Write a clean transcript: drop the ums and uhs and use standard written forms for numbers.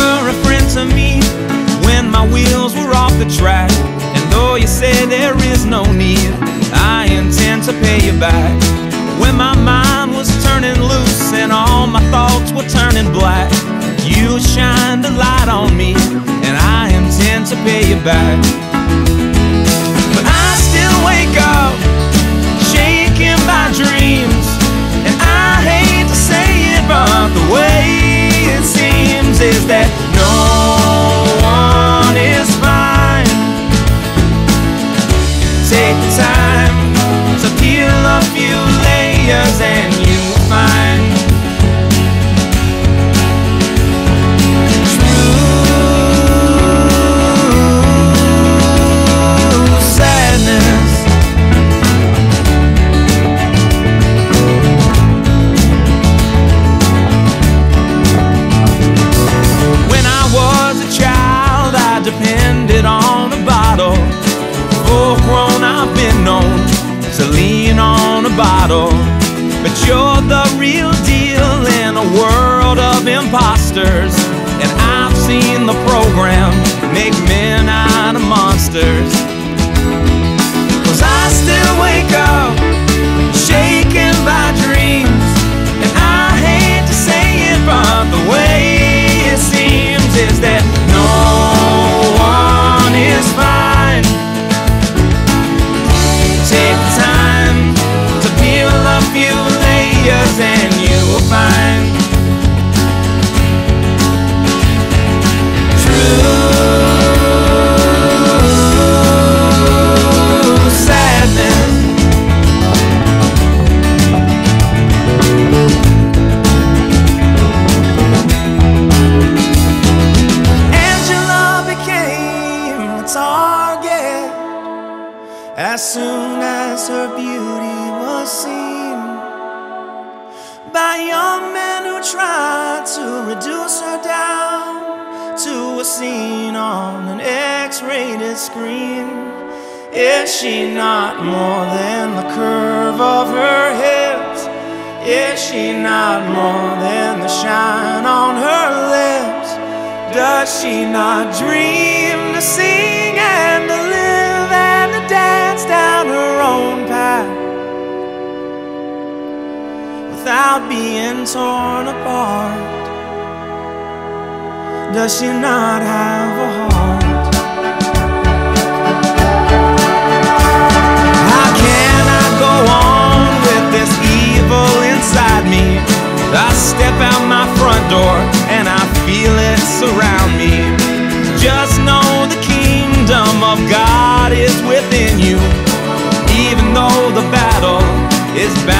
were a friend to me when my wheels were off the track. And though you say there is no need, I intend to pay you back. When my mind was turning loose and all my thoughts were turning black, you shined a light on me, and I intend to pay you back. But I still wake up shaking my dreams, and I hate to say it, but the way it seems is that no one is fine. Take the time to peel a few layers and you will find bottle. But you're the real deal in a world of imposters, and I've seen the program make men out of monsters. 'Cause I still wake up shaking by dreams, and I hate to say it, but the way it seems is that no one is fine. Take the time, few layers and you will find true sadness. Angela became a target as soon as her beauty was seen by young men who tried to reduce her down to a scene on an X-rated screen. Is she not more than the curve of her hips? Is she not more than the shine on her lips? Does she not dream to sing and to live and to dance down her own path without being torn apart? Does she not have a heart? How can I go on with this evil inside me? I step out my front door and I feel it surround me. Just know the kingdom of God is within you, even though the battle is bad.